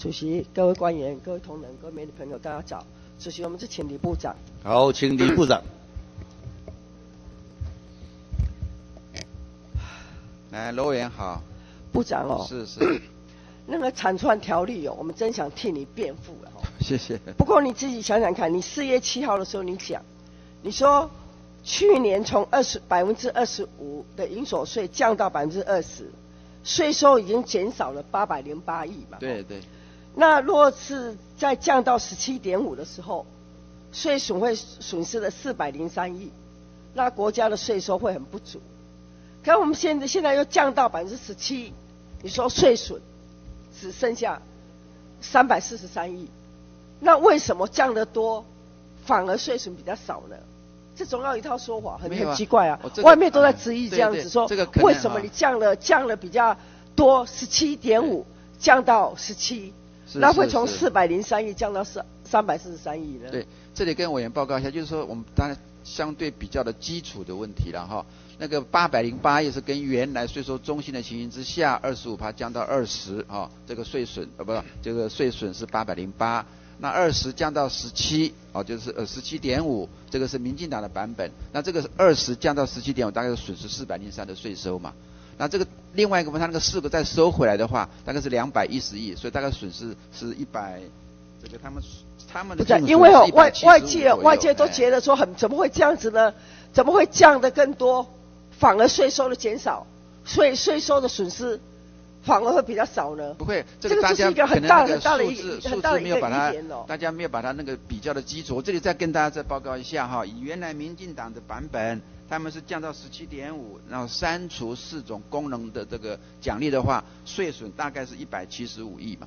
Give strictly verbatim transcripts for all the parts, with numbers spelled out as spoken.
主席、各位官员、各位同仁、各位媒体朋友，大家早！主席，我们是请李部长。好，请李部长。来，罗委员好。部长哦。是是。那个产串条例哦，我们真想替你辩护了哦。谢谢。不过你自己想想看，你四月七号的时候你讲，你说去年从二十百分之二十五的营所税降到百分之二十。 税收已经减少了八百零八亿嘛。对对。那若是再降到十七点五的时候，税损会损失了四百零三亿，那国家的税收会很不足。可我们现在现在又降到百分之十七，你说税损只剩下三百四十三亿，那为什么降得多，反而税损比较少呢？ 这总要一套说法，很很奇怪啊！啊这个、外面都在质疑这样子说，对对这个、为什么你降了降了比较多，十七点五降到十七，那会从四百零三亿降到三三百四十三亿呢？对，这里跟委员报告一下，就是说我们当然相对比较的基础的问题了哈。那个八百零八亿是跟原来税收中心的情形之下，二十五趴降到二十啊，这个税损呃不，这个税损是八百零八。 那二十降到十七，哦，就是呃十七点五，这个是民进党的版本。那这个二十降到十七点五，大概是损失四百零三的税收嘛。那这个另外一个嘛，它那个四个再收回来的话，大概是两百一十亿，所以大概损失是一百。这个他们他们的不是因为、哦、外外界外界都觉得说很怎么会这样子呢？怎么会降得更多，反而税收的减少，所以税收的损失。 反而会比较少呢？不会，这个大家可能那个数字数字没有把它，大家没有把它那个比较的基础。我这里再跟大家再报告一下哈，以原来民进党的版本，他们是降到 十七点五， 然后删除四种功能的这个奖励的话，税损大概是一百七十五亿嘛。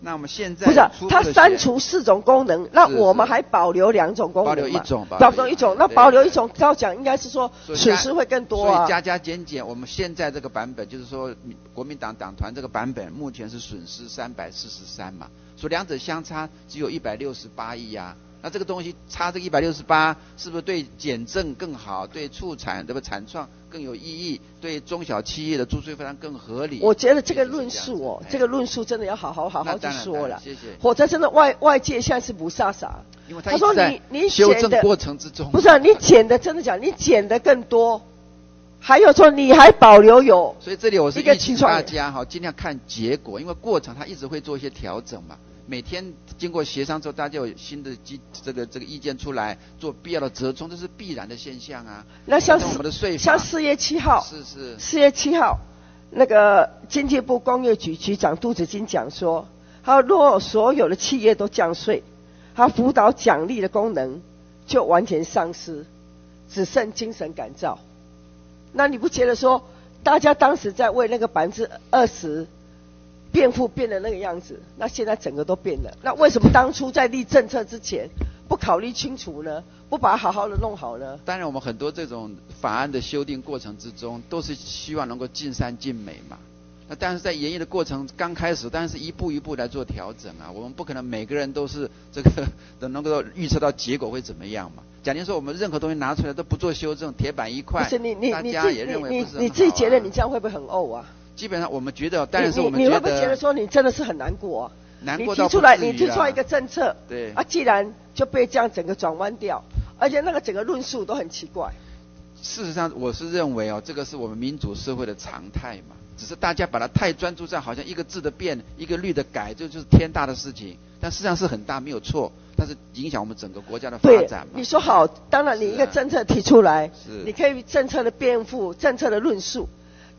那我们现在不是、啊、他删除四种功能，那我们还保留两种功能，保留一种，保留一种。那保留一种，照讲应该是说损失会更多、啊。所以加加减减，我们现在这个版本就是说，国民党党团这个版本目前是损失三百四十三嘛，所以两者相差只有一百六十八亿啊。那这个东西差这个一百六十八，是不是对减政更好，对促产对吧产创更有意义，对中小企业的注税负担更合理？我觉得这个论述哦，这个论述真的要好好好好去说了，谢谢。否则真的外外界现在是不傻傻。因为他说你你修正过程之中，不是、啊、你减的真的讲你减的更多，还有说你还保留有，所以这里我是提醒大家哈，尽量看结果，因为过程它一直会做一些调整嘛。 每天经过协商之后，大家有新的机这个这个意见出来，做必要的折冲，这是必然的现象啊。那像我们的税法，像四月七号，是是，四月七号，那个经济部工业局局长杜子金讲说，他若所有的企业都降税，他辅导奖励的功能就完全丧失，只剩精神感召。那你不觉得说，大家当时在为那个百分之二十？ 辩护变得那个样子，那现在整个都变了。那为什么当初在立政策之前不考虑清楚呢？不把它好好的弄好呢？当然，我们很多这种法案的修订过程之中，都是希望能够尽善尽美嘛。那但是在研议的过程刚开始，当然是一步一步来做调整啊。我们不可能每个人都是这个都能够预测到结果会怎么样嘛。假定说我们任何东西拿出来都不做修正，铁板一块，大家也认为不是很好啊。你自己觉得你这样会不会很怄啊？ 基本上我们觉得，但是我们觉得 你, 你, 你会不会觉得说你真的是很难过、啊？难过到不至于啦。你提出来，你提出来一个政策，对啊，既然就被这样整个转弯掉，而且那个整个论述都很奇怪。事实上，我是认为哦，这个是我们民主社会的常态嘛，只是大家把它太专注在好像一个字的变，一个律的改，这 就, 就是天大的事情。但事实上是很大，没有错，但是影响我们整个国家的发展嘛。对，你说好，当然你一个政策提出来，是啊、你可以政策的辩护、政策的论述。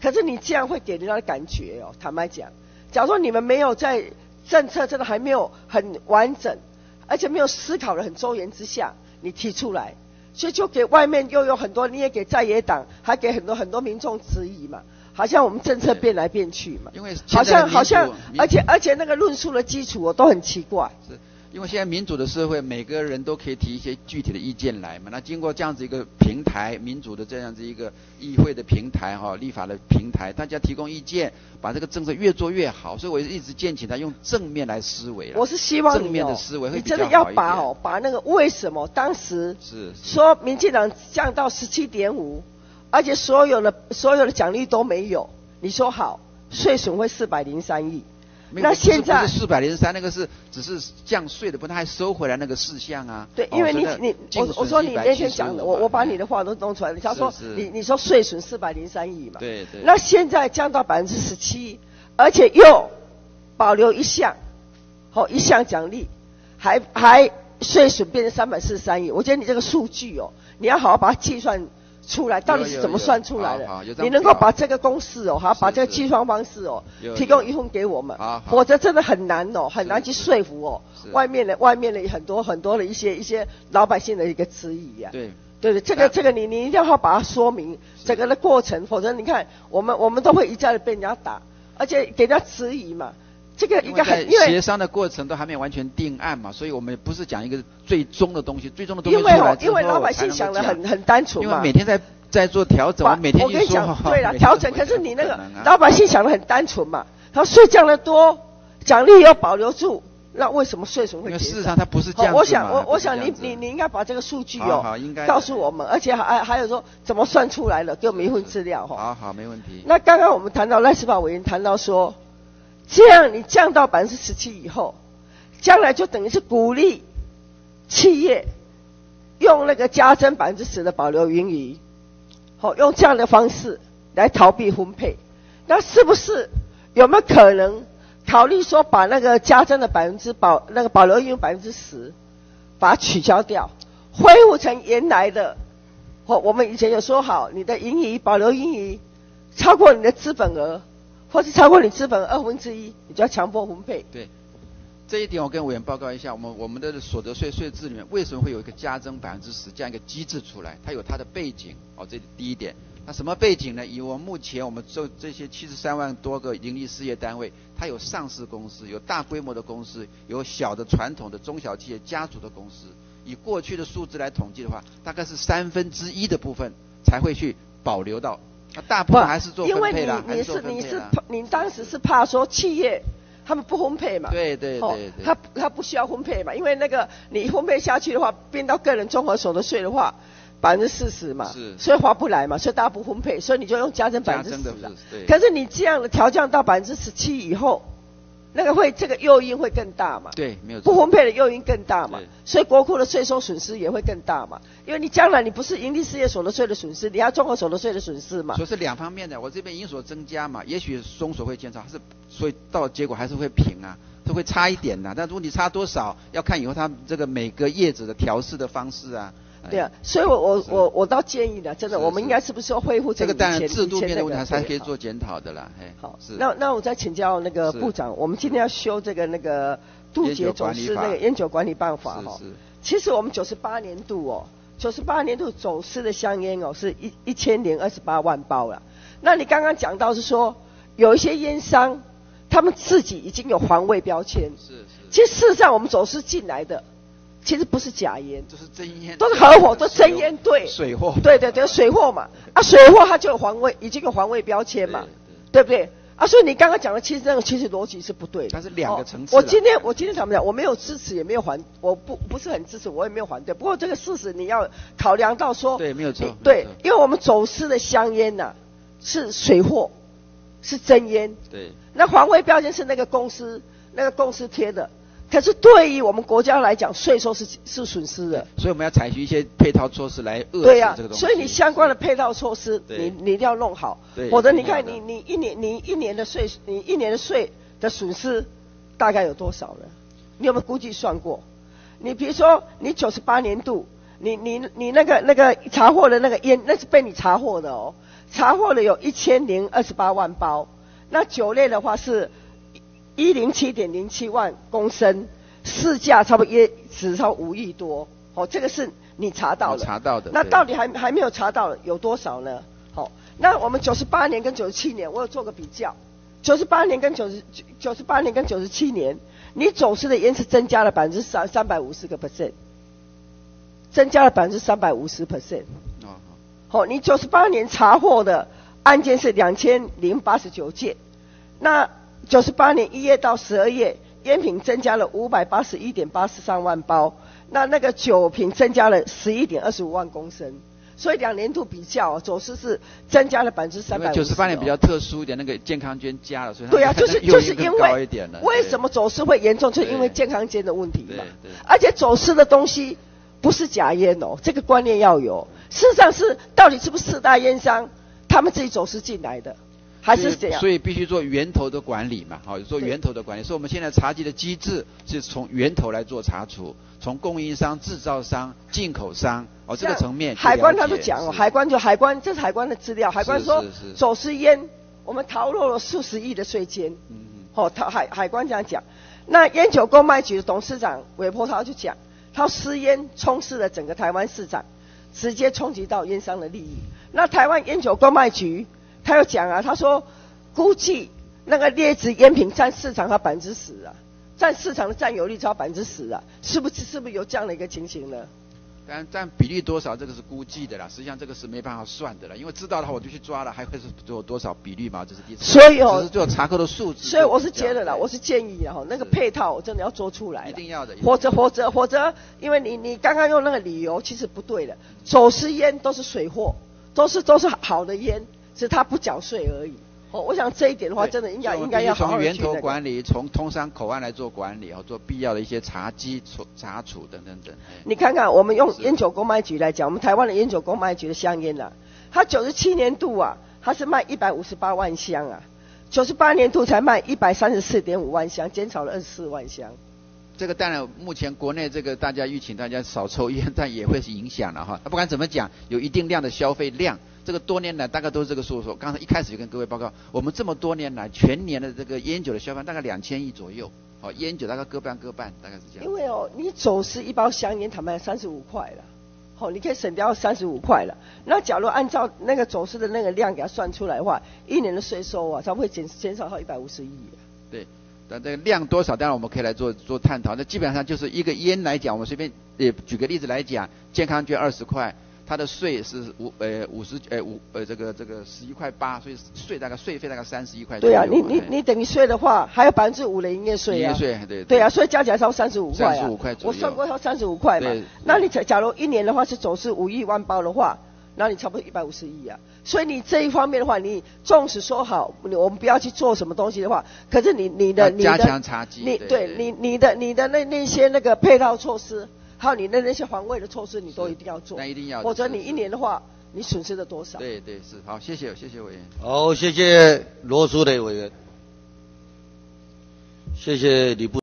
可是你这样会给人家的感觉哦，坦白讲，假如说你们没有在政策真的还没有很完整，而且没有思考的很周延之下，你提出来，所以就给外面又有很多，你也给在野党，还给很多很多民众质疑嘛，好像我们政策变来变去嘛，因为好像好像，而且而且那个论述的基础我都很奇怪。是 因为现在民主的社会，每个人都可以提一些具体的意见来嘛。那经过这样子一个平台，民主的这样子一个议会的平台哈、哦，立法的平台，大家提供意见，把这个政策越做越好。所以我一直建议他用正面来思维。我是希望、哦、正面的思维会比较好一点。你真的要把哦，把那个为什么当时是说民进党降到 十七点五， 而且所有的所有的奖励都没有，你说好，税损会四百零三亿。那现在四百零三那个是只是降税的，不，他还收回来那个事项啊。对，因为你你我我说你那天讲的，我我把你的话都弄出来了。他说你你说税损四百零三亿嘛，对对。那现在降到百分之十七，而且又保留一项，好一项奖励，还还税损变成三百四十三亿。我觉得你这个数据哦，你要好好把它计算出来，到底是怎么算出来的？你能够把这个公式哦，哈，把这个计算方式哦，提供一份给我们，否则真的很难哦，很难去说服哦，外面的外面的很多很多的一些一些老百姓的一个质疑啊。对，对对，这个这个你你一定要把它说明整个的过程，否则你看我们我们都会一再的被人家打，而且给人家质疑嘛。这个一个很，因为协商的过程都还没有完全定案嘛，所以我们不是讲一个最终的东西，最终的东西出来之后，因为老百姓想的很很单纯嘛，因为每天在在做调整，我每天去说，对了，调整，可是你那个老百姓想的很单纯嘛，他税降得多，奖励要保留住，那为什么税损会？因为事实上它不是这样。我想我我想你你你应该把这个数据哦，告诉我们，而且还还有说怎么算出来了，给我们一份资料哈。好好，没问题。那刚刚我们谈到赖世宝委员谈到说，这样你降到百分之十七以后，将来就等于是鼓励企业用那个加征百分之十的保留盈余，好、哦、用这样的方式来逃避分配。那是不是有没有可能考虑说把那个加征的百分之保那个保留盈余百分之十，把它取消掉，恢复成原来的？哦，我们以前有说好，你的盈余保留盈余超过你的资本额，或是超过你资本二分之一，你就要强迫分配。对，这一点我跟委员报告一下，我们我们的所得税税制里面为什么会有一个加征百分之十这样一个机制出来？它有它的背景哦，这第一点。那什么背景呢？以我们目前我们这这些七十三万多个盈利事业单位，它有上市公司，有大规模的公司，有小的传统的中小企业家族的公司。以过去的数字来统计的话，大概是三分之一的部分才会去保留到。大部分还是做分配啦，因为你你是你是你当时是怕说企业他们不分配嘛，对对对，他他不需要分配嘛，因为那个你分配下去的话，变到个人综合所得税的话，百分之四十嘛，所以划不来嘛，所以大家不分配，所以你就用加征百分之十了。可是你这样的调降到百分之十七以后，那个会这个诱因会更大嘛？对，没有不分配的诱因更大嘛，所以国库的税收损失也会更大嘛。因为你将来你不是盈利事业所得税的损失，你要综合所得税的损失嘛。所以是两方面的，我这边盈所增加嘛，也许综所会减少，还是所以到结果还是会平啊，都会差一点呐、啊。但如果你差多少，要看以后它这个每个业者的调试的方式啊。对啊，所以我我我我倒建议呢，真的，我们应该是不是要恢复这个当然制度面的问题才可以做检讨的啦。好，那那我再请教那个部长，我们今天要修这个那个杜杰走私那个烟酒管理办法哈。其实我们九十八年度哦，九十八年度走私的香烟哦是一一千零二十八万包了。那你刚刚讲到是说有一些烟商他们自己已经有环卫标签，是是。其实事实上我们走私进来的，其实不是假烟，就是真烟，都是合伙，都真烟，对，水货，对对对，水货嘛，啊，水货它就有环卫，已经有环卫标签嘛，对不对？啊，所以你刚刚讲的，其实那个其实逻辑是不对的。它是两个层次。我今天我今天怎么讲？我没有支持，也没有反，我不不是很支持，我也没有反对。不过这个事实你要考量到说，对，没有错，对，因为我们走私的香烟呐，是水货，是真烟，对，那环卫标签是那个公司那个公司贴的。可是对于我们国家来讲，税收是是损失的，所以我们要采取一些配套措施来遏制这个东西。所以你相关的配套措施，你你一定要弄好，否则你看你你一年你一年的税你一年的税的损失大概有多少呢？你有没有估计算过？你比如说你九十八年度，你你你那个那个查获的那个烟，那是被你查获的哦，查获的有一千零二十八万包，那酒类的话是一零七点零七万公升，市价差不多也只超五亿多。好、哦，这个是你查到了，查到的。那到底还还没有查到有多少呢？好、哦，那我们九十八年跟九十七年，我有做个比较，九十八年跟九十九十八年跟九十七年，你走私的烟是增加了百分之三三百五十个 percent， 增加了百分之三百五十 percent。哦，好、哦，你九十八年查获的案件是两千零八十九件，那九十八年一月到十二月，烟品增加了五百八十一点八四三万包，那那个酒品增加了十一点二十五万公升，所以两年度比较、哦、走势是增加了百分之三百。九十八年比较特殊一点，那个健康捐加了，所以对啊，就是就是因为为什么走势会严重，就是因为健康捐的问题嘛。而且走势的东西不是假烟哦，这个观念要有。事实上是到底是不是四大烟商他们自己走私进来的？还是这样，所以必须做源头的管理嘛，好、哦，做源头的管理。所以我们现在茶机的机制是从源头来做查处，从供应商、制造商、进口商哦这个层面。海关他都讲哦，海关就海关，这是海关的资料。海关说走私烟，我们逃漏了数十亿的税金。嗯嗯。哦，他海海关这样讲。那烟酒购买局的董事长韦伯涛就讲，他私烟充斥了整个台湾市场，直接冲击到烟商的利益。那台湾烟酒购买局。他有讲啊，他说估计那个劣质烟品占市场它百分之十啊，占市场的占有率超百分之十啊，是不是是不是有这样的一个情形呢？当然占比例多少这个是估计的啦，实际上这个是没办法算的啦，因为知道的话我就去抓了，还会是有多少比率嘛？这是第四，所以哦，只是做查扣的数字。所以我是觉得啦，我是建议啊，那个配套我真的要做出来，一定要的。否则否则否则，因为你你刚刚用那个理由其实不对的，走私烟都是水货，都是都是好的烟。是他不缴税而已。哦，我想这一点的话，真的应该应该要好好去、那个、从源头管理，从通商口岸来做管理，哦，做必要的一些查缉、查处等等等。你看看，我们用烟酒公卖局来讲，我们台湾的烟酒公卖局的香烟啊，它九十七年度啊，它是卖一百五十八万箱啊，九十八年度才卖一百三十四点五万箱，减少了二十四万箱。这个当然，目前国内这个大家预请大家少抽烟，但也会是影响了哈。不管怎么讲，有一定量的消费量。这个多年来大概都是这个数字。刚才一开始就跟各位报告，我们这么多年来全年的这个烟酒的消费大概两千亿左右，好、哦，烟酒大概各半各半，大概是这样。因为哦，你走私一包香烟，坦白三十五块了，好、哦，你可以省掉三十五块了。那假如按照那个走私的那个量给它算出来的话，一年的税收啊，它会减减少到一百五十亿、啊。对。但这个量多少，当然我们可以来做做探讨。那基本上就是一个烟来讲，我们随便也举个例子来讲，健康捐二十块。它的税是五呃五十呃五呃这个这个十一块八，所以税大概税费大概三十一块。对啊，你你你等于税的话，还有百分之五的营业税啊。营业税对。对啊，所以加起来超三十五块啊。三十五块左右。我算过超三十五块嘛。那你假假如一年的话是走私五亿万包的话，那你差不多一百五十亿啊。所以你这一方面的话，你纵使说好，我们不要去做什么东西的话，可是你你的你的加强查缉，你对你你的你的那那些那个配套措施。还有你的那些防卫的措施，你都一定要做，那一定要，否则你一年的话，你损失了多少？对对是，好，谢谢谢谢委员。好，谢谢罗淑蕾委员，谢谢李部。